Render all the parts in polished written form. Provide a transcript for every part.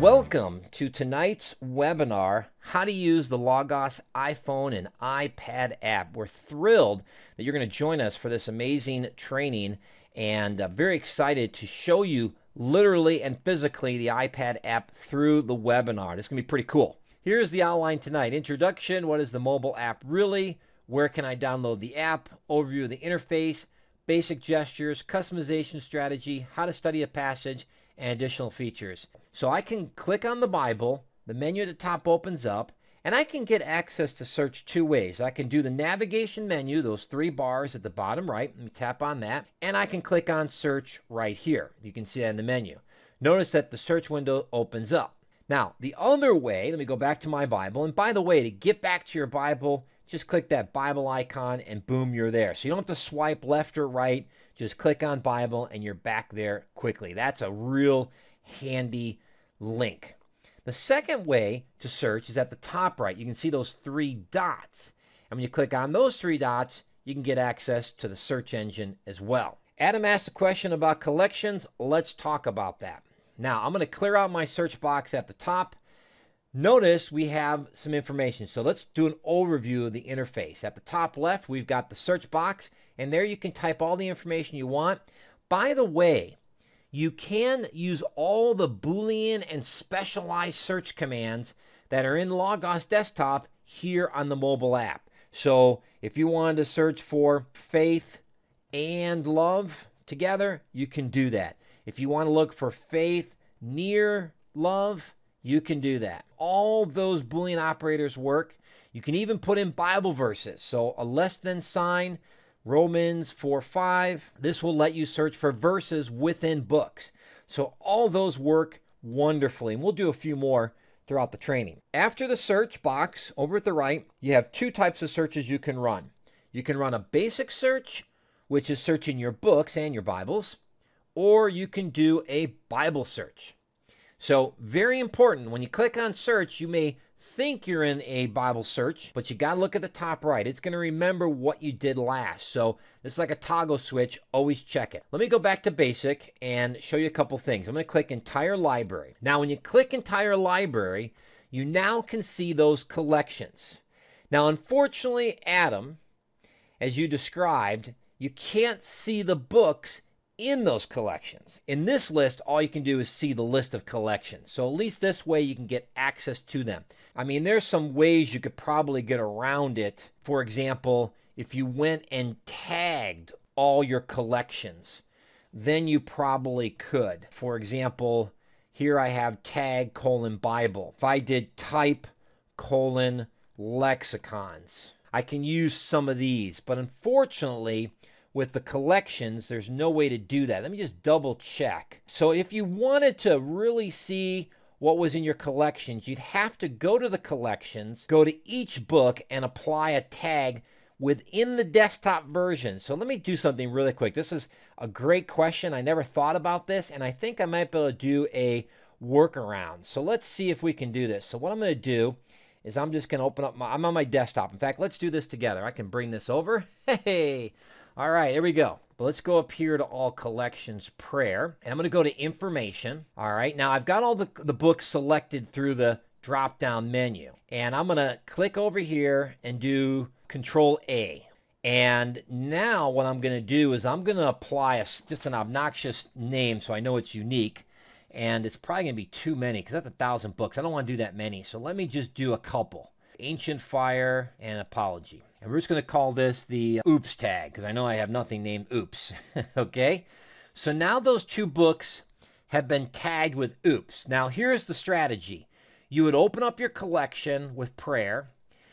Welcome to tonight's webinar, How to Use the Logos iPhone and iPad app. We're thrilled that you're going to join us for this amazing training, and very excited to show you literally and physically the iPad app through the webinar. This is going to be pretty cool. Here's the outline tonight. Introduction, what is the mobile app really? Where can I download the app? Overview of the interface, basic gestures, customization strategy, how to study a passage, and additional features. So I can click on the Bible, the menu at the top opens up, and I can get access to search two ways. I can do the navigation menu, those three bars at the bottom right, let me tap on that, and I can click on search right here. You can see that in the menu. Notice that the search window opens up. Now, the other way, let me go back to my Bible, and by the way, to get back to your Bible, just click that Bible icon and boom, you're there. So you don't have to swipe left or right, just click on Bible and you're back there quickly. That's a real handy link. The second way to search is at the top right. You can see those three dots. And when you click on those three dots, you can get access to the search engine as well. Adam asked a question about collections. Let's talk about that. Now, I'm going to clear out my search box at the top. Notice we have some information. So let's do an overview of the interface. At the top left, we've got the search box, and there you can type all the information you want. By the way, you can use all the Boolean and specialized search commands that are in Logos Desktop here on the mobile app. So if you wanted to search for faith and love together, you can do that. If you want to look for faith near love, you can do that. All those Boolean operators work. You can even put in Bible verses. So a less than sign, Romans 4:5. This will let you search for verses within books. So all those work wonderfully. And we'll do a few more throughout the training. After the search box, over at the right, you have two types of searches you can run. You can run a basic search, which is searching your books and your Bibles, or you can do a Bible search. So very important, when you click on search, you may think you're in a Bible search, but you got to look at the top right. It's going to remember what you did last. So it's like a toggle switch, always check it. Let me go back to basic and show you a couple things. I'm going to click entire library. Now, when you click entire library, you now can see those collections. Now, unfortunately, Adam, as you described, you can't see the books in those collections. In this list, all you can do is see the list of collections. So at least this way you can get access to them. I mean, there's some ways you could probably get around it. For example, if you went and tagged all your collections, then you probably could. For example, here I have tag : Bible. If I did type : lexicons, I can use some of these, but unfortunately, with the collections, there's no way to do that. Let me just double check. So if you wanted to really see what was in your collections, you'd have to go to the collections, go to each book, and apply a tag within the desktop version. So let me do something really quick. This is a great question. I never thought about this, and I think I might be able to do a workaround. So let's see if we can do this. So what I'm going to do is I'm just going to open up my, I'm on my desktop. In fact, let's do this together. I can bring this over. Hey! All right, here we go. But let's go up here to all collections prayer. And I'm going to go to information. All right, now I've got all the books selected through the drop-down menu. And I'm going to click over here and do Control-A. And now what I'm going to do is I'm going to apply just an obnoxious name so I know it's unique. And it's probably going to be too many because that's 1,000 books. I don't want to do that many. So let me just do a couple. Ancient Fire and Apology. And we're just going to call this the Oops tag because I know I have nothing named Oops. Okay? So now those two books have been tagged with Oops. Now here's the strategy. You would open up your collection with prayer.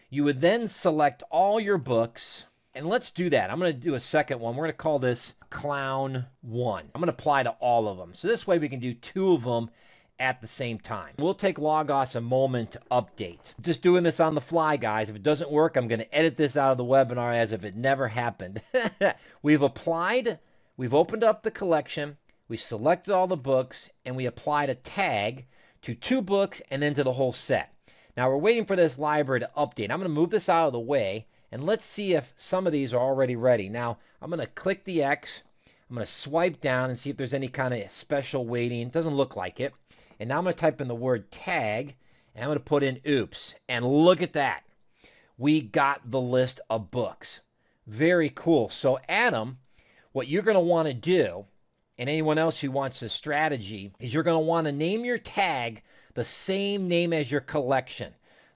You would then select all your books. And let's do that. I'm going to do a second one. We're going to call this Clown 1. I'm going to apply to all of them. So this way we can do two of them at the same time. We'll take Logos a moment to update. Just doing this on the fly, guys. If it doesn't work, I'm going to edit this out of the webinar as if it never happened. We've applied, we've opened up the collection, we selected all the books, and we applied a tag to two books and then to the whole set. Now we're waiting for this library to update. I'm going to move this out of the way, and let's see if some of these are already ready. Now I'm going to click the X, I'm going to swipe down and see if there's any kind of special waiting. It doesn't look like it. And now I'm going to type in the word tag, and I'm going to put in oops. And look at that. We got the list of books. Very cool. So Adam, what you're going to want to do, and anyone else who wants this strategy, is you're going to want to name your tag the same name as your collection.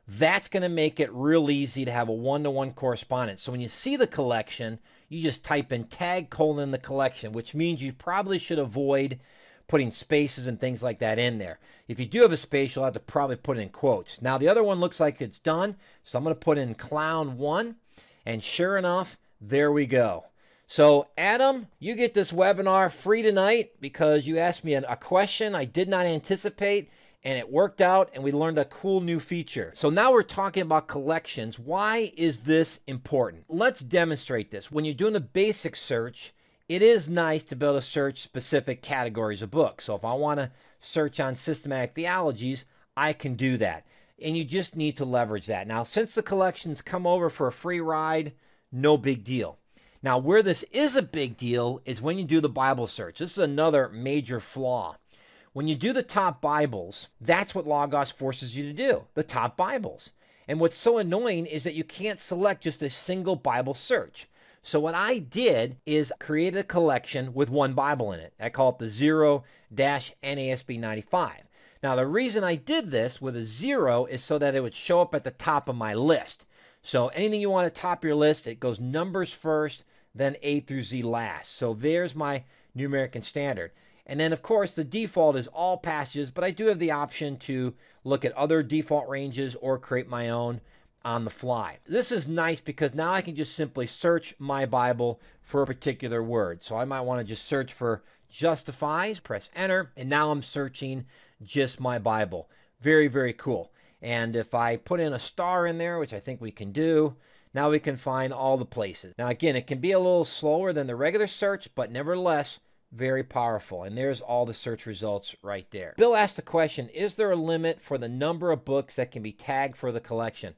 That's going to make it real easy to have a one-to-one correspondence. So when you see the collection, you just type in tag : the collection, which means you probably should avoid putting spaces and things like that in there. If you do have a space, you'll have to probably put in quotes. Now the other one looks like it's done, so I'm going to put in clown 1, and sure enough, there we go. So Adam, you get this webinar free tonight because you asked me a question I did not anticipate, and it worked out, and we learned a cool new feature. So now we're talking about collections. Why is this important? Let's demonstrate this. When you're doing a basic search, it is nice to be able to search specific categories of books. So if I want to search on systematic theologies, I can do that. And you just need to leverage that. Now, since the collections come over for a free ride, no big deal. Now, where this is a big deal is when you do the Bible search. This is another major flaw. When you do the top Bibles, that's what Logos forces you to do, the top Bibles. And what's so annoying is that you can't select just a single Bible search. So what I did is created a collection with one Bible in it. I call it the 0-NASB95. Now the reason I did this with a 0 is so that it would show up at the top of my list. So anything you want at the top of your list, it goes numbers first, then A through Z last. So there's my New American Standard. And then, of course, the default is all passages, but I do have the option to look at other default ranges or create my own on the fly. This is nice because now I can just simply search my Bible for a particular word. So I might want to just search for justifies, press enter, and now I'm searching just my Bible. Very, very cool. And if I put in a star in there, which I think we can do, now we can find all the places. Now, again, it can be a little slower than the regular search, but nevertheless, very powerful. And there's all the search results right there. Bill asked the question, is there a limit for the number of books that can be tagged for the collection?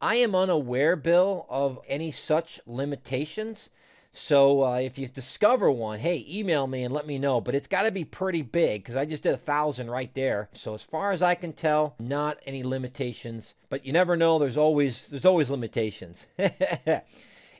I am unaware, Bill, of any such limitations. So if you discover one, hey, email me and let me know. But it's got to be pretty big because I just did 1,000 right there. So as far as I can tell, not any limitations. But you never know. There's always limitations.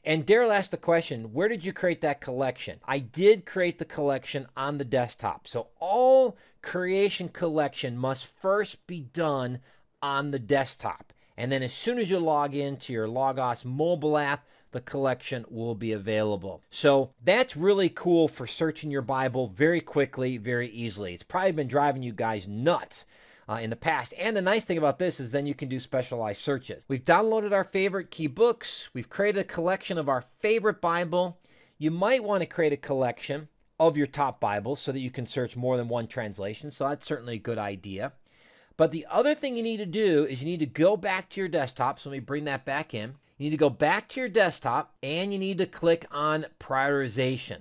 And Daryl asked the question, where did you create that collection? I did create the collection on the desktop. So all creation collection must first be done on the desktop. And then as soon as you log into your Logos mobile app, the collection will be available. So that's really cool for searching your Bible very quickly, very easily. It's probably been driving you guys nuts in the past. And the nice thing about this is then you can do specialized searches. We've downloaded our favorite key books. We've created a collection of our favorite Bible. You might want to create a collection of your top Bibles so that you can search more than one translation. So that's certainly a good idea. But the other thing you need to do is you need to go back to your desktop. So let me bring that back in. You need to go back to your desktop and you need to click on prioritization.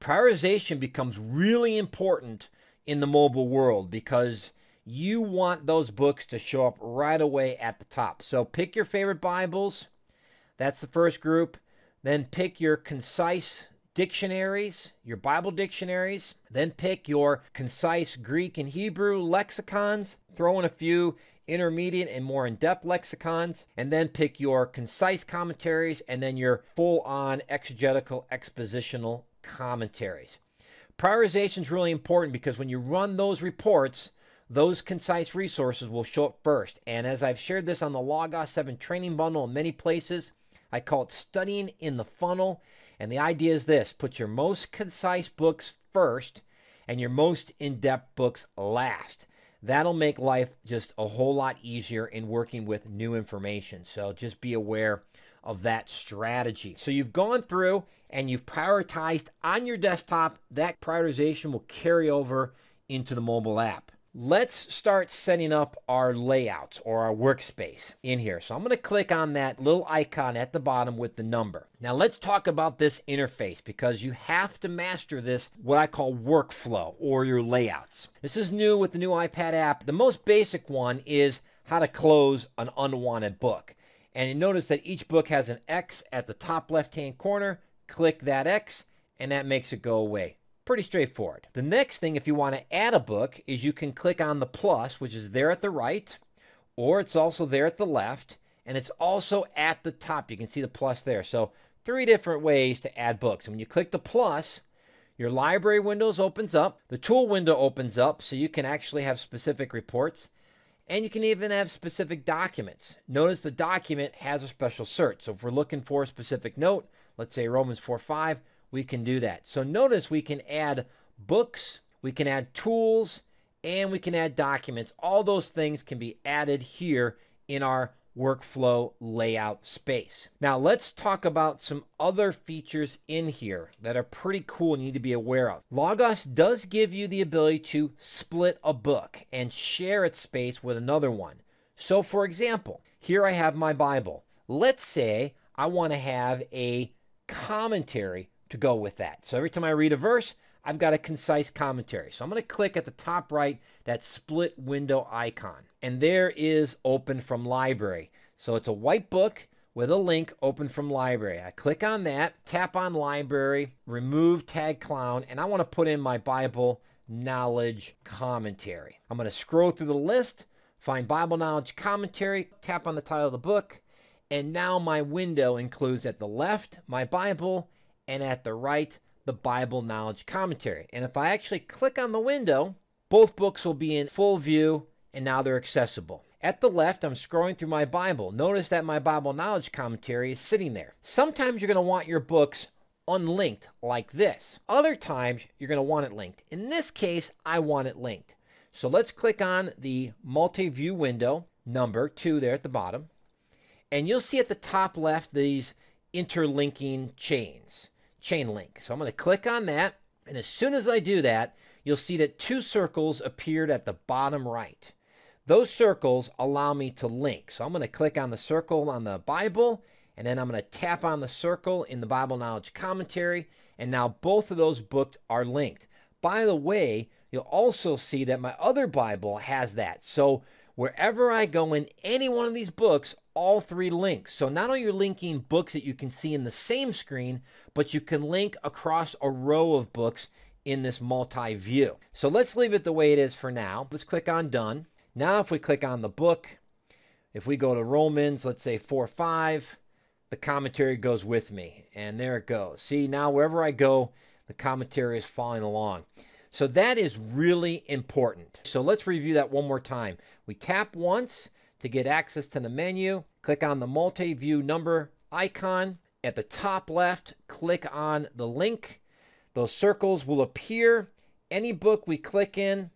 Prioritization becomes really important in the mobile world because you want those books to show up right away at the top. So pick your favorite Bibles. That's the first group. Then pick your concise dictionaries, your Bible dictionaries. Then pick your concise Greek and Hebrew lexicons. Throw in a few intermediate and more in-depth lexicons. And then pick your concise commentaries and then your full-on exegetical expositional commentaries. Prioritization is really important because when you run those reports, those concise resources will show up first. And as I've shared this on the Logos 7 training bundle in many places, I call it studying in the funnel. And the idea is this, put your most concise books first and your most in-depth books last. That'll make life just a whole lot easier in working with new information. So just be aware of that strategy. So you've gone through and you've prioritized on your desktop. That prioritization will carry over into the mobile app. Let's start setting up our layouts or our workspace in here. So I'm going to click on that little icon at the bottom with the number. Now let's talk about this interface because you have to master this, what I call workflow or your layouts. This is new with the new iPad app. The most basic one is how to close an unwanted book. And you notice that each book has an X at the top left-hand corner. Click that X and that makes it go away. pretty straightforward. The next thing, if you want to add a book, is you can click on the plus, which is there at the right, or it's also there at the left, and it's also at the top. You can see the plus there. So three different ways to add books. And when you click the plus, your library windows opens up, the tool window opens up, so you can actually have specific reports, and you can even have specific documents. Notice the document has a special search. So if we're looking for a specific note, let's say Romans 4:5, we can do that. So notice we can add books, we can add tools, and we can add documents. All those things can be added here in our workflow layout space. Now let's talk about some other features in here that are pretty cool and you need to be aware of. Logos does give you the ability to split a book and share its space with another one. So for example, here I have my Bible. Let's say I want to have a commentary to go with that. So every time I read a verse, I've got a concise commentary. So I'm going to click at the top right, that split window icon. And there is open from library. So it's a white book with a link open from library. I click on that, tap on library, remove tag clown, and I want to put in my Bible Knowledge Commentary. I'm going to scroll through the list, find Bible Knowledge Commentary, tap on the title of the book, and now my window includes at the left, my Bible, and at the right, the Bible Knowledge Commentary. And if I actually click on the window, both books will be in full view and now they're accessible. At the left, I'm scrolling through my Bible. Notice that my Bible Knowledge Commentary is sitting there. Sometimes you're going to want your books unlinked like this. Other times you're going to want it linked. In this case, I want it linked. So let's click on the multi-view window, number 2 there at the bottom. And you'll see at the top left, these interlinking chains. Chain link. So I'm going to click on that, and as soon as I do that, you'll see that 2 circles appeared at the bottom right. Those circles allow me to link. So I'm going to click on the circle on the Bible, and then I'm going to tap on the circle in the Bible Knowledge Commentary, and now both of those books are linked. By the way, you'll also see that my other Bible has that. So wherever I go in any one of these books, all 3 links. So not only you're linking books that you can see in the same screen, but you can link across a row of books in this multi-view. So let's leave it the way it is for now. Let's click on done. Now if we click on the book, if we go to Romans, let's say 4:5, the commentary goes with me. And there it goes. See, now wherever I go, the commentary is following along. So that is really important. So let's review that one more time. We tap once to get access to the menu, click on the multi-view number icon. At the top left, click on the link. Those circles will appear. Any book we click in,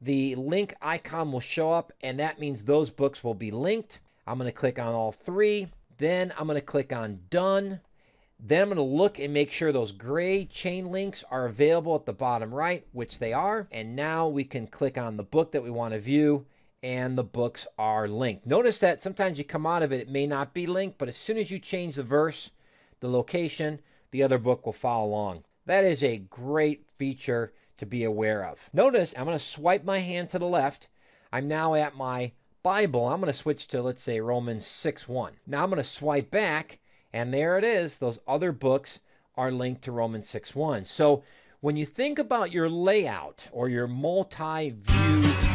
the link icon will show up, and that means those books will be linked. I'm going to click on all 3. Then I'm going to click on done. Then I'm going to look and make sure those gray chain links are available at the bottom right, which they are. And now we can click on the book that we want to view, and the books are linked. Notice that sometimes you come out of it, it may not be linked, but as soon as you change the verse, the location, the other book will follow along. That is a great feature to be aware of. Notice I'm going to swipe my hand to the left. I'm now at my Bible. I'm going to switch to, let's say, Romans 6:1. Now I'm going to swipe back, and there it is. Those other books are linked to Romans 6:1. So when you think about your layout or your multi-view